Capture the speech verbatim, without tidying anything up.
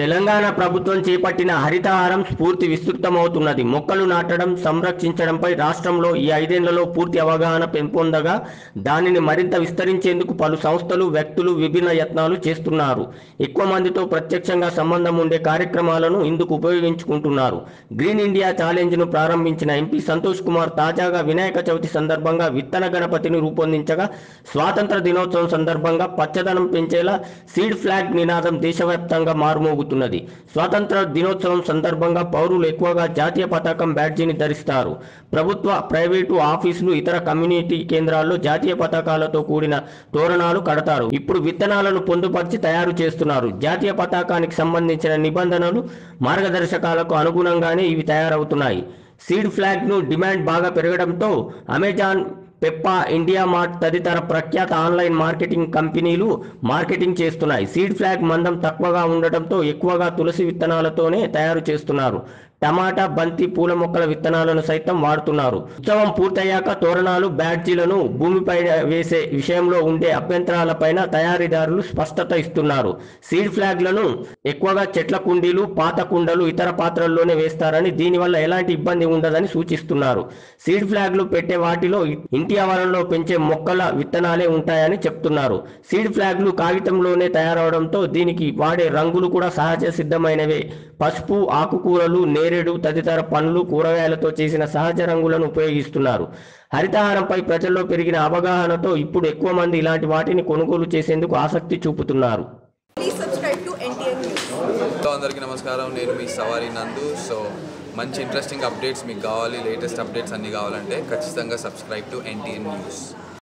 తెలంగాణ ప్రభుత్వం చేపట్టిన హరితహారం స్ఫూర్తి విస్తృతమవుతున్నది. మొక్కలు నాటడం, సంరక్షించడంపై రాష్ట్రంలో ఈ ఐదేళ్లలో పూర్తి అవగాహన పెంపొందగా దానిని మరింత విస్తరించేందుకు పలు సంస్థలు, వ్యక్తులు విభిన్న యత్నాలు చేస్తున్నారు. ఎక్కువ మందితో ప్రత్యక్షంగా సంబంధం ఉండే కార్యక్రమాలను ఇందుకు ఉపయోగించుకుంటున్నారు. గ్రీన్ ఇండియా ఛాలెంజ్ను ప్రారంభించిన ఎంపీ సంతోష్ కుమార్ తాజాగా వినాయక చవితి సందర్భంగా విత్తన గణపతిని రూపొందించగా, స్వాతంత్ర దినోత్సవం సందర్భంగా పచ్చదనం పెంచేలా సీడ్ ఫ్లాగ్ నినాదం దేశవ్యాప్తంగా మారుమోగుతుంది. స్వాతంత్ర దినోత్సవం సందర్భంగా పౌరులు ఎక్కువగా జాతీయ పతాకం బ్యాడ్జీని ధరిస్తారు. ప్రభుత్వ, ప్రైవేటు ఆఫీసులు, ఇతర కమ్యూనిటీ కేంద్రాల్లో జాతీయ పతాకాలతో కూడిన తోరణాలు కడతారు. ఇప్పుడు విత్తనాలను పొందుపరిచి తయారు చేస్తున్నారు. జాతీయ పతాకానికి సంబంధించిన నిబంధనలు, మార్గదర్శకాలకు అనుగుణంగానే ఇవి తయారవుతున్నాయి. సీడ్ ఫ్లాగ్ను డిమాండ్ బాగా పెరగడంతో అమెజాన్, పెప్పా ఇండియా మార్ట్ తదితర ప్రఖ్యాత ఆన్లైన్ మార్కెటింగ్ కంపెనీలు మార్కెటింగ్ చేస్తున్నాయి. సీడ్ ఫ్లాగ్ మందం తక్కువగా ఉండటంతో ఎక్కువగా తులసి విత్తనాలతోనే తయారు చేస్తున్నారు. టమాటా, బంతి పూల మొక్కల విత్తనాలను సైతం వాడుతున్నారు. ఉత్సవం పూర్తయ్యాక తోరణాలు, బ్యాడ్జీలను భూమిపైన వేసే విషయంలో ఉండే అభ్యంతరాలపైన తయారీదారులు స్పష్టత ఇస్తున్నారు. సీడ్ ఫ్లాగ్లను ఎక్కువగా చెట్ల కుండీలు, పాత కుండలు, ఇతర పాత్రల్లోనే వేస్తారని, దీనివల్ల ఎలాంటి ఇబ్బంది ఉండదని సూచిస్తున్నారు. సీడ్ ఫ్లాగ్లు పెట్టే వాటిలో ఇంటి ఆవరణలో పెంచే మొక్కల విత్తనాలే ఉంటాయని చెప్తున్నారు. సీడ్ ఫ్లాగ్లు కాగితంలోనే తయారవడంతో దీనికి వాడే రంగులు కూడా సహజ సిద్ధమైనవే. పసుపు, ఆకుకూరలు, నేరేడు తదితర పండ్లు, కూరగాయలతో చేసిన సహజ రంగులను ఉపయోగిస్తున్నారు. హరితహారంపై ప్రజల్లో పెరిగిన అవగాహనతో ఇప్పుడు ఎక్కువ మంది ఇలాంటి వాటిని కొనుగోలు చేసేందుకు ఆసక్తి చూపుతున్నారు. అందరికీ నమస్కారం, నేను మీ సవారీ నందు. సో మంచి ఇంట్రెస్టింగ్ అప్డేట్స్ మీకు కావాలి, లేటెస్ట్ అప్డేట్స్ అన్ని కావాలంటే ఖచ్చితంగా సబ్స్క్రైబ్ టు ఎన్టీఎన్ న్యూస్.